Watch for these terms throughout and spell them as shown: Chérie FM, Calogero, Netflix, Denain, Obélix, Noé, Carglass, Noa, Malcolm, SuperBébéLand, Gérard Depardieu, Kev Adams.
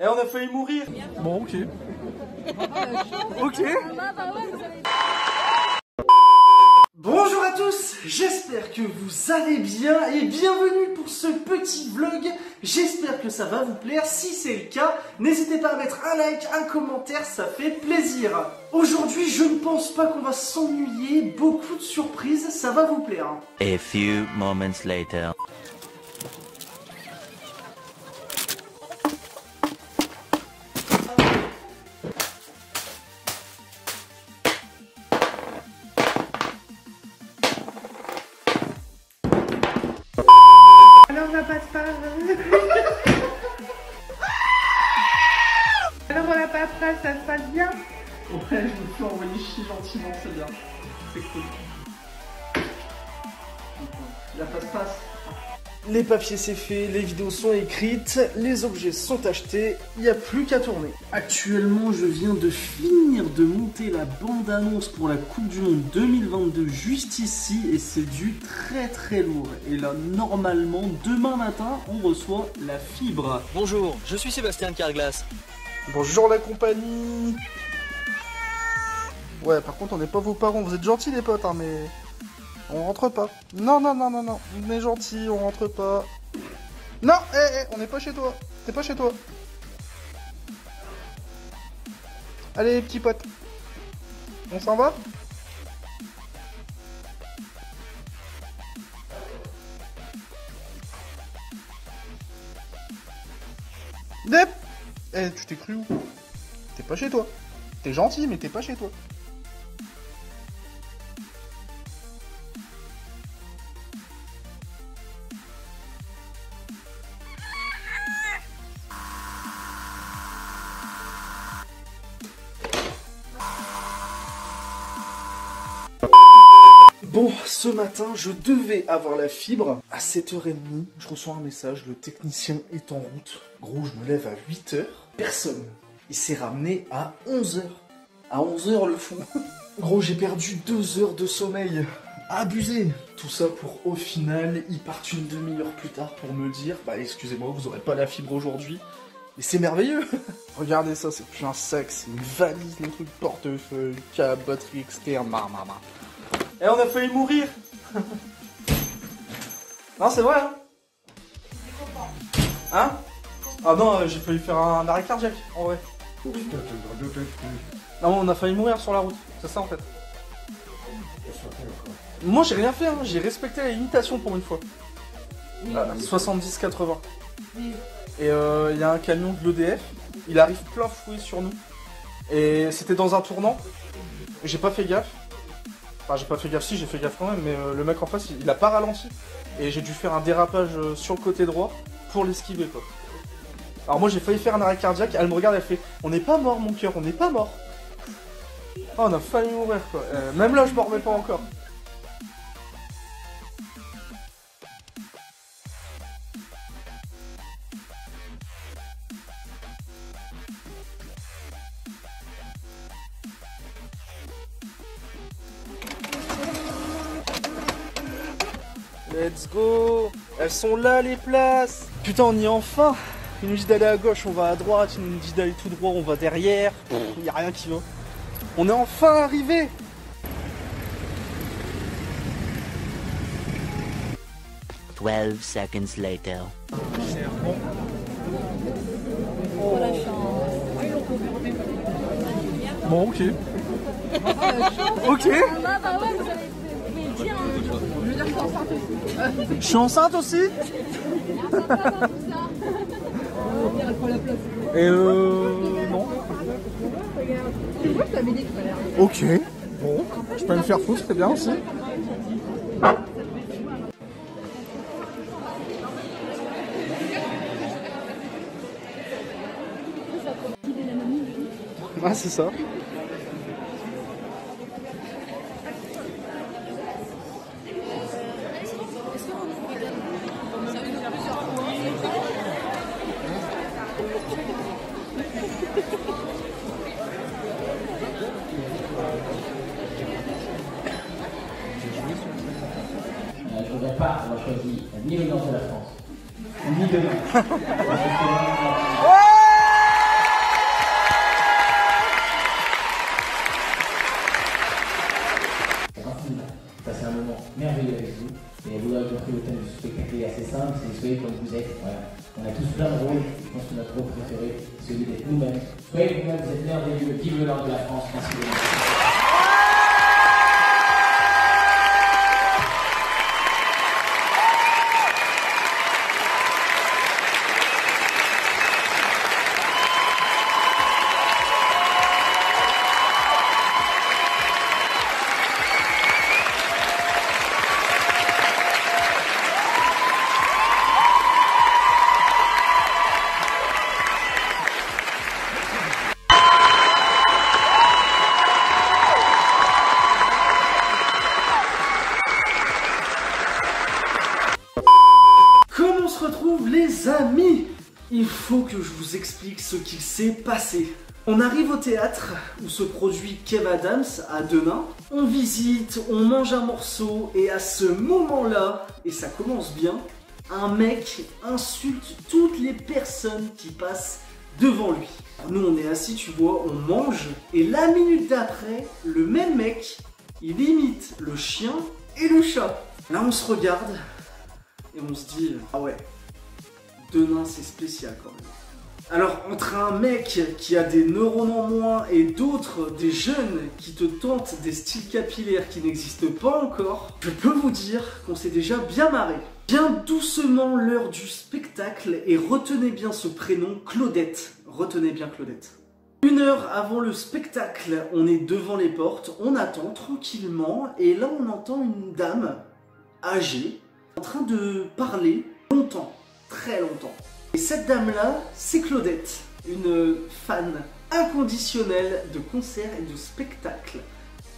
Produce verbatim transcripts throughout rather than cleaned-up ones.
Eh, on a failli mourir. Bon, ok. Ok. Bonjour à tous, j'espère que vous allez bien et bienvenue pour ce petit vlog. J'espère que ça va vous plaire, si c'est le cas, n'hésitez pas à mettre un like, un commentaire, ça fait plaisir. Aujourd'hui, je ne pense pas qu'on va s'ennuyer, beaucoup de surprises, ça va vous plaire. A few moments later. Ça se passe bien? Ouais, je me suis envoyé chier gentiment, c'est bien. C'est cool. La passe-passe. Les papiers c'est fait, les vidéos sont écrites, les objets sont achetés, il n'y a plus qu'à tourner. Actuellement, je viens de finir de monter la bande-annonce pour la Coupe du Monde deux mille vingt-deux juste ici et c'est du très très lourd. Et là, normalement, demain matin, on reçoit la fibre. Bonjour, je suis Sébastien de Carglass. Bonjour la compagnie. Ouais, par contre on n'est pas vos parents, vous êtes gentils les potes hein, mais on rentre pas. Non non non non non, on est gentils, on rentre pas. Non, hé hey, hey, on n'est pas chez toi, t'es pas chez toi. Allez les petits potes, on s'en va. Dep. Eh, hey, tu t'es cru où? T'es pas chez toi. T'es gentil, mais t'es pas chez toi. Bon, ce matin, je devais avoir la fibre. À sept heures trente, je reçois un message, le technicien est en route. Gros, je me lève à huit heures. Personne. Il s'est ramené à onze heures. À onze heures, le fond. Gros, j'ai perdu deux heures de sommeil. Abusé. Tout ça pour, au final, ils partent une demi-heure plus tard pour me dire « Bah, excusez-moi, vous aurez pas la fibre aujourd'hui. » Et c'est merveilleux. Regardez ça, c'est plus un sac, c'est une valise, un truc portefeuille, câble, batterie externe, marre, marre, marre. Et on a failli mourir. Non, c'est vrai, hein. Hein? Ah non, euh, j'ai failli faire un, un arrêt cardiaque, en vrai. Non, on a failli mourir sur la route, c'est ça en fait. Moi, j'ai rien fait, hein. J'ai respecté la limitation pour une fois. Oui. Euh, soixante-dix quatre-vingts. Oui. Et il euh, y a un camion de l'E D F, il arrive plein fouet sur nous. Et c'était dans un tournant, j'ai pas fait gaffe. Enfin, j'ai pas fait gaffe, si j'ai fait gaffe quand même, mais euh, le mec en face il, il a pas ralenti et j'ai dû faire un dérapage euh, sur le côté droit pour l'esquiver quoi. Alors moi j'ai failli faire un arrêt cardiaque, elle me regarde, elle fait on n'est pas mort mon cœur, on n'est pas mort. Oh, on a failli mourir quoi, euh, même là je m'en remets pas encore. Let's go. Elles sont là les places. Putain on y est enfin. Il nous dit d'aller à gauche, on va à droite. Il nous dit d'aller tout droit, on va derrière. Il n'y a rien qui va. On est enfin arrivé. twelve seconds later. Bon ok. Ok. Je suis enceinte aussi. Et euh... non. Ok, bon, je peux me faire foutre, c'est bien aussi. Ah c'est ça. Je ne regrette pas avoir choisi ni le nord de la France, ni demain. On a tous plein de rôles, je pense que notre rôle préféré, celui d'être nous-mêmes. Soyez vous-mêmes, vous êtes merveilleux, vive l'ordre de la France, merci de nous. Amis, il faut que je vous explique ce qu'il s'est passé. On arrive au théâtre où se produit Kev Adams à Denain. On visite, on mange un morceau et à ce moment-là, et ça commence bien, un mec insulte toutes les personnes qui passent devant lui. Alors nous on est assis, tu vois, on mange et la minute d'après, le même mec, il imite le chien et le chat. Là on se regarde et on se dit, ah ouais, Denain, c'est spécial quand même. Alors, entre un mec qui a des neurones en moins et d'autres, des jeunes qui te tentent des styles capillaires qui n'existent pas encore, je peux vous dire qu'on s'est déjà bien marré. Bien doucement l'heure du spectacle et retenez bien ce prénom, Claudette. Retenez bien Claudette. Une heure avant le spectacle, on est devant les portes, on attend tranquillement et là on entend une dame âgée en train de parler longtemps. Très longtemps. Et cette dame-là, c'est Claudette, une fan inconditionnelle de concerts et de spectacles.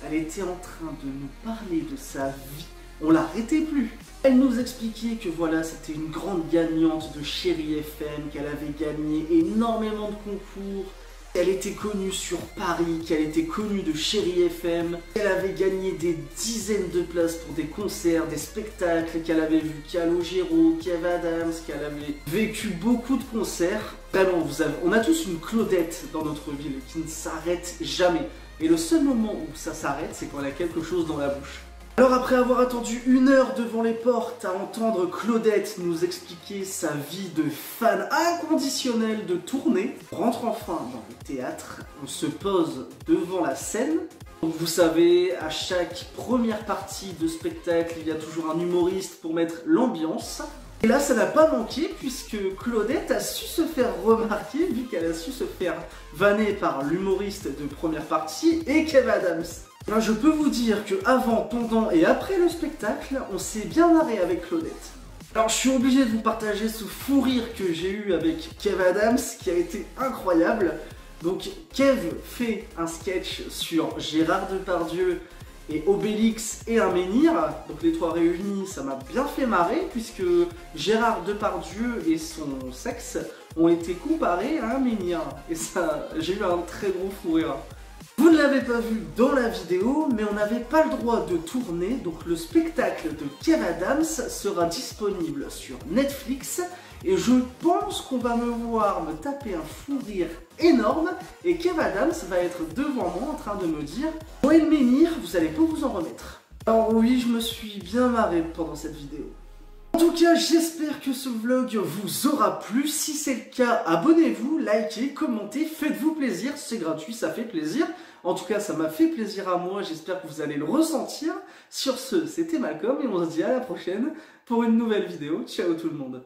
Elle était en train de nous parler de sa vie, on l'arrêtait plus. Elle nous expliquait que voilà, c'était une grande gagnante de Chérie F M, qu'elle avait gagné énormément de concours, qu'elle était connue sur Paris, qu'elle était connue de Chérie F M, qu'elle avait gagné des dizaines de places pour des concerts, des spectacles, qu'elle avait vu Calogero, Kev Adams, qu'elle avait vécu beaucoup de concerts. Vraiment, vous avez... on a tous une Claudette dans notre ville qui ne s'arrête jamais. Et le seul moment où ça s'arrête, c'est quand elle a quelque chose dans la bouche. Alors après avoir attendu une heure devant les portes à entendre Claudette nous expliquer sa vie de fan inconditionnelle de tournée, on rentre enfin dans le théâtre, on se pose devant la scène. Donc vous savez, à chaque première partie de spectacle, il y a toujours un humoriste pour mettre l'ambiance. Et là, ça n'a pas manqué puisque Claudette a su se faire remarquer vu qu'elle a su se faire vanner par l'humoriste de première partie et Kev Adams. Alors je peux vous dire que avant, pendant et après le spectacle, on s'est bien marré avec Claudette. Alors je suis obligé de vous partager ce fou rire que j'ai eu avec Kev Adams qui a été incroyable. Donc Kev fait un sketch sur Gérard Depardieu et Obélix et un menhir. Donc les trois réunis, ça m'a bien fait marrer puisque Gérard Depardieu et son sexe ont été comparés à un menhir. Et ça, j'ai eu un très gros fou rire. Vous ne l'avez pas vu dans la vidéo, mais on n'avait pas le droit de tourner, donc le spectacle de Kev Adams sera disponible sur Netflix, et je pense qu'on va me voir me taper un fou rire énorme, et Kev Adams va être devant moi en train de me dire « Ouais, le menhir, vous allez pas vous en remettre ». Alors oui, je me suis bien marré pendant cette vidéo. En tout cas, j'espère que ce vlog vous aura plu. Si c'est le cas, abonnez-vous, likez, commentez, faites-vous plaisir. C'est gratuit, ça fait plaisir. En tout cas, ça m'a fait plaisir à moi. J'espère que vous allez le ressentir. Sur ce, c'était Malcolm et on se dit à la prochaine pour une nouvelle vidéo. Ciao tout le monde.